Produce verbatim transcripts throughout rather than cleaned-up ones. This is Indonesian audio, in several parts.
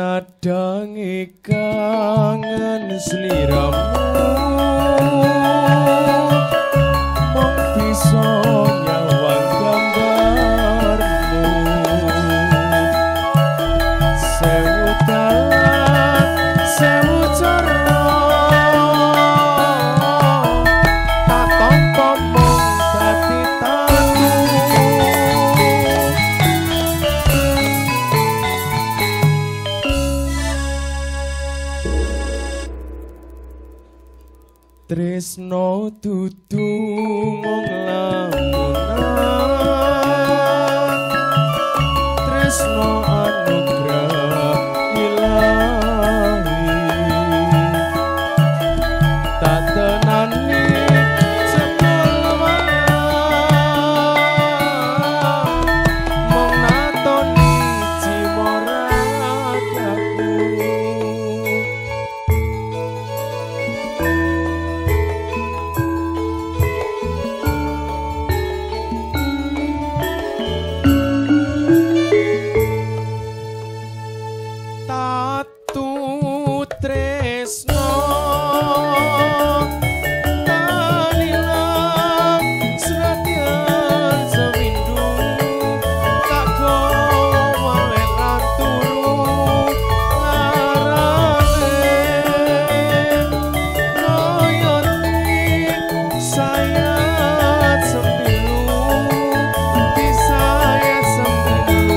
Nadang kangen sliramu mung bisa nyawang gambarmu sewu talan sewu cara tak tampa mung dadi tatu. Tresno dudu mung lamunan, tresno anugrah Ilahi, tak tenani sepuluh malam mung natoni cimorakamu. Tatu tresno tak ilang seradyan seminggu tak gawa lan turu larane loyone sayat sembilu pisayat sembilu.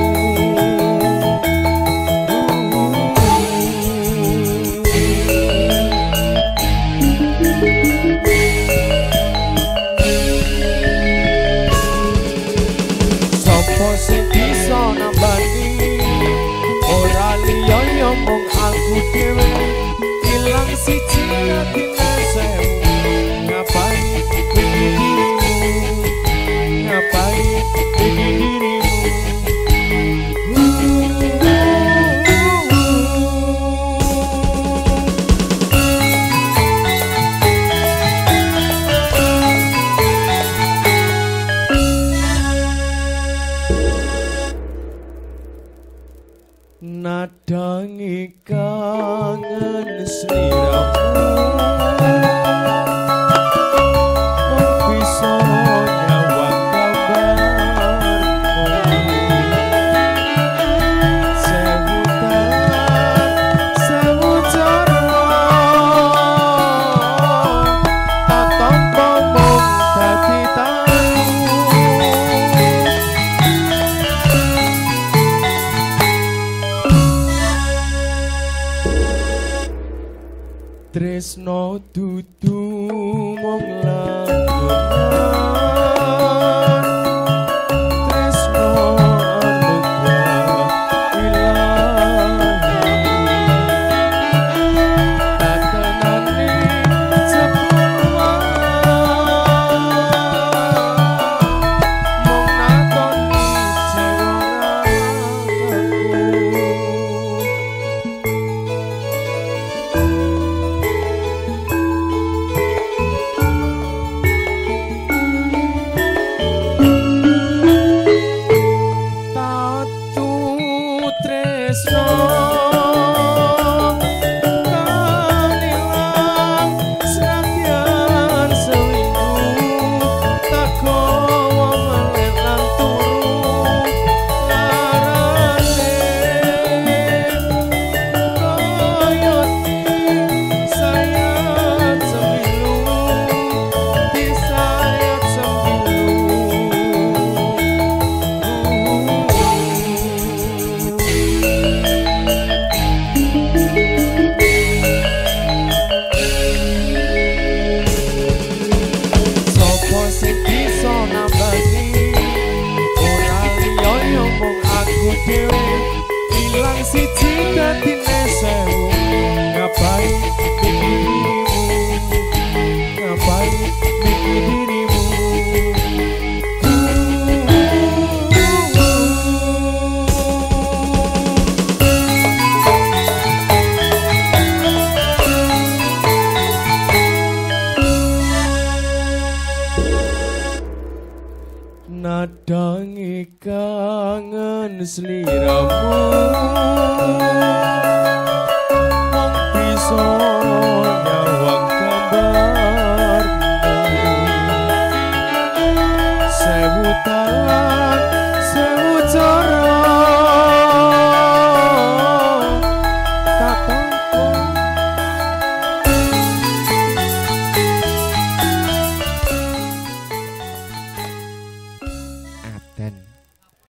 Sopo sing bisa nambani ora liya ya mung aku dhewe ilang siji ati sewu ngapain iki dirimu ngapain iki dirimu. Nadang kangen sliramu mung bisa nyawang gambarmu sewu talan sewu cara tak tampa mung dadi tatu. Tresno dudu mung lamunan, tresno anugrah Ilahi, tak tenani sepuluh malam mung natoni jiwa. Ilang siji dadine sewu ngapain iki dirimu ngapain iki dirimu. nadang kangen sliramu mung bisa